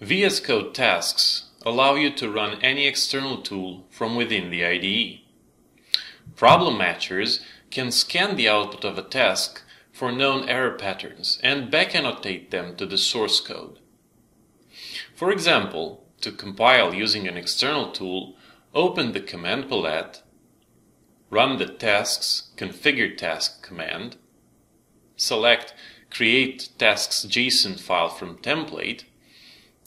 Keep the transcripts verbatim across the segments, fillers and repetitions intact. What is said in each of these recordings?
V S Code tasks allow you to run any external tool from within the I D E. Problem matchers can scan the output of a task for known error patterns and back-annotate them to the source code. For example, to compile using an external tool, open the command palette, run the Tasks Configure Task command, select Create Tasks JSON file from template,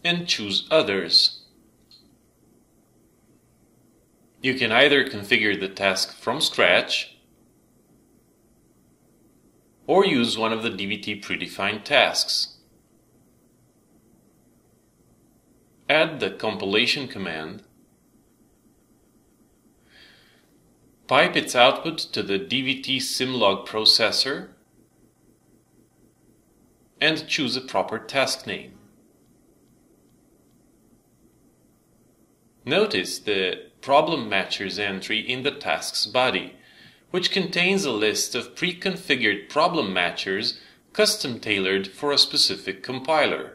and choose Others. You can either configure the task from scratch or use one of the D V T predefined tasks. Add the compilation command, pipe its output to the D V T SimLog processor, and choose a proper task name. Notice the problem matcher's entry in the task's body, which contains a list of pre-configured problem matchers custom tailored for a specific compiler.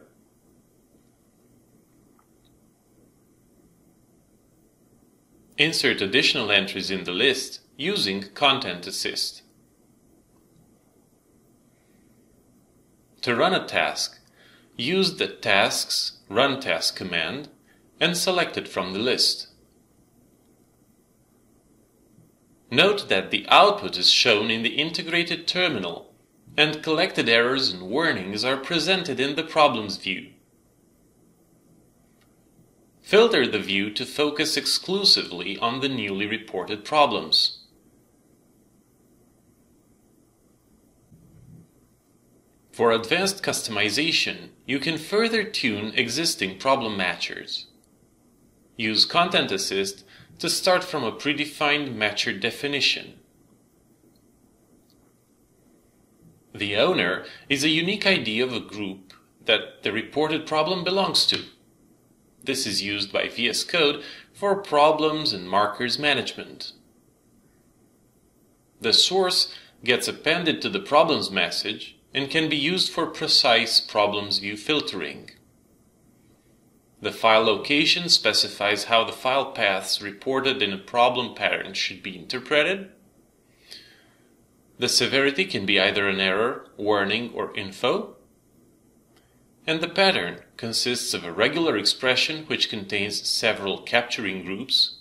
Insert additional entries in the list using Content Assist. To run a task, use the Tasks Run Task command and select it from the list. Note that the output is shown in the integrated terminal and collected errors and warnings are presented in the Problems view. Filter the view to focus exclusively on the newly reported problems. For advanced customization, you can further tune existing problem matchers. Use Content Assist to start from a predefined matcher definition. The owner is a unique I D of a group that the reported problem belongs to. This is used by V S Code for problems and markers management. The source gets appended to the problems message and can be used for precise problems view filtering. The file location specifies how the file paths reported in a problem pattern should be interpreted. The severity can be either an error, warning, or info. And the pattern consists of a regular expression which contains several capturing groups,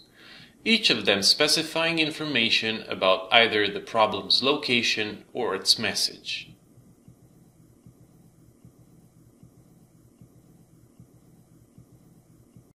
each of them specifying information about either the problem's location or its message.